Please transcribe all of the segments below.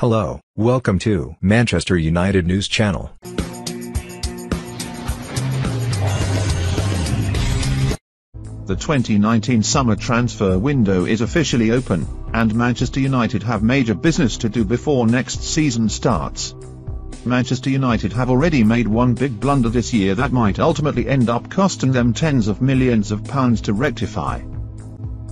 Hello, welcome to Manchester United News Channel. The 2019 summer transfer window is officially open, and Manchester United have major business to do before next season starts. Manchester United have already made one big blunder this year that might ultimately end up costing them tens of millions of pounds to rectify.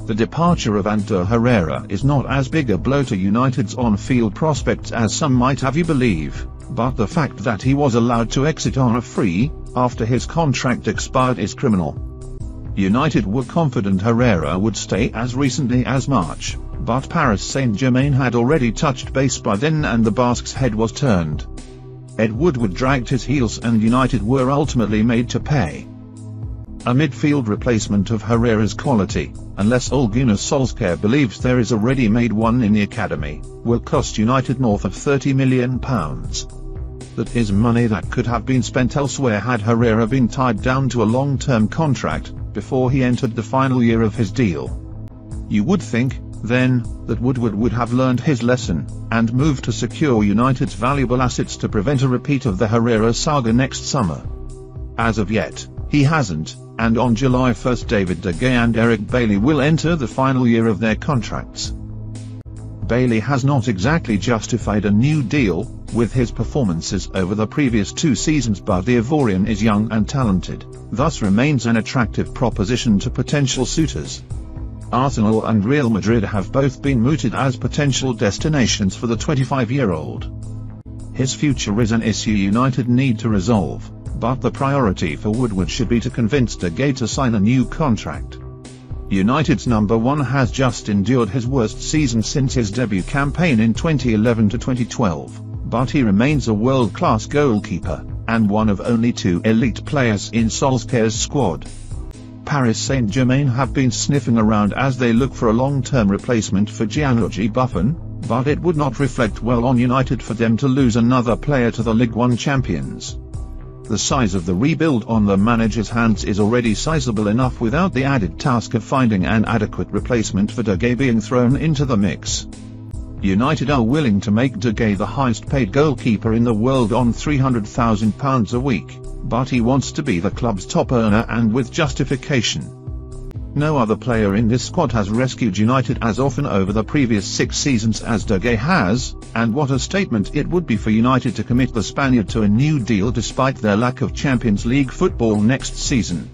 The departure of Ander Herrera is not as big a blow to United's on-field prospects as some might have you believe, but the fact that he was allowed to exit on a free, after his contract expired, is criminal. United were confident Herrera would stay as recently as March, but Paris Saint-Germain had already touched base by then and the Basque's head was turned. Ed Woodward dragged his heels and United were ultimately made to pay. A midfield replacement of Herrera's quality, unless Ole Gunnar Solskjaer believes there is a ready-made one in the academy, will cost United north of £30 million. That is money that could have been spent elsewhere had Herrera been tied down to a long-term contract before he entered the final year of his deal. You would think, then, that Woodward would have learned his lesson, and moved to secure United's valuable assets to prevent a repeat of the Herrera saga next summer. As of yet, he hasn't, and on July 1st David De Gea and Eric Bailly will enter the final year of their contracts. Bailly has not exactly justified a new deal, with his performances over the previous two seasons, but the Ivorian is young and talented, thus remains an attractive proposition to potential suitors. Arsenal and Real Madrid have both been mooted as potential destinations for the 25-year-old. His future is an issue United need to resolve, but the priority for Woodward should be to convince De Gea to sign a new contract. United's number one has just endured his worst season since his debut campaign in 2011-2012, but he remains a world-class goalkeeper, and one of only two elite players in Solskjaer's squad. Paris Saint-Germain have been sniffing around as they look for a long-term replacement for Gianluigi Buffon, but it would not reflect well on United for them to lose another player to the Ligue 1 champions. The size of the rebuild on the manager's hands is already sizable enough without the added task of finding an adequate replacement for De Gea being thrown into the mix. United are willing to make De Gea the highest paid goalkeeper in the world on £300,000 a week, but he wants to be the club's top earner, and with justification. No other player in this squad has rescued United as often over the previous six seasons as De Gea has, and what a statement it would be for United to commit the Spaniard to a new deal despite their lack of Champions League football next season.